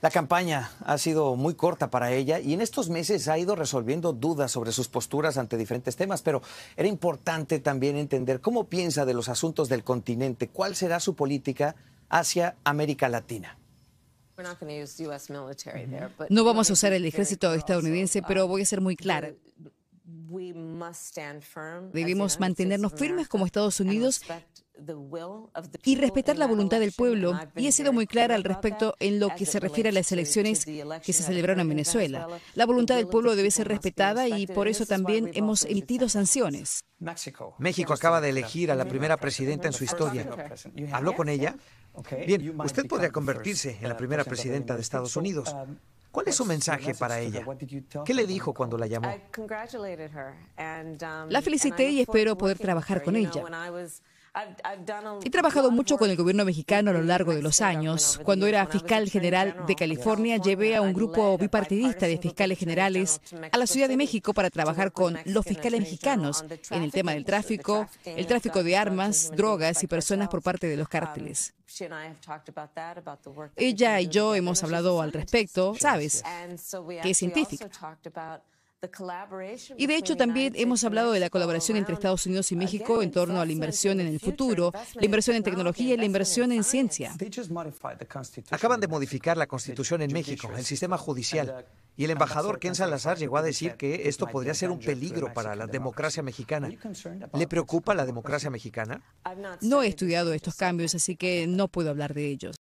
La campaña ha sido muy corta para ella y en estos meses ha ido resolviendo dudas sobre sus posturas ante diferentes temas, pero era importante también entender cómo piensa de los asuntos del continente, cuál será su política hacia América Latina. No vamos a usar el ejército estadounidense, pero voy a ser muy clara. Debemos mantenernos firmes como Estados Unidos y respetar la voluntad del pueblo, y he sido muy clara al respecto en lo que se refiere a las elecciones que se celebraron en Venezuela. La voluntad del pueblo debe ser respetada y por eso también hemos emitido sanciones. México acaba de elegir a la primera presidenta en su historia. ¿Habló con ella? Bien, usted podría convertirse en la primera presidenta de Estados Unidos. ¿Cuál es su mensaje para ella? ¿Qué le dijo cuando la llamó? La felicité y espero poder trabajar con ella. He trabajado mucho con el gobierno mexicano a lo largo de los años. Cuando era fiscal general de California, llevé a un grupo bipartidista de fiscales generales a la Ciudad de México para trabajar con los fiscales mexicanos en el tema del tráfico, el tráfico de armas, drogas y personas por parte de los cárteles. Ella y yo hemos hablado al respecto, sabes, que es científica. Y de hecho también hemos hablado de la colaboración entre Estados Unidos y México en torno a la inversión en el futuro, la inversión en tecnología y la inversión en ciencia. Acaban de modificar la Constitución en México, el sistema judicial, y el embajador Ken Salazar llegó a decir que esto podría ser un peligro para la democracia mexicana. ¿Le preocupa la democracia mexicana? No he estudiado estos cambios, así que no puedo hablar de ellos.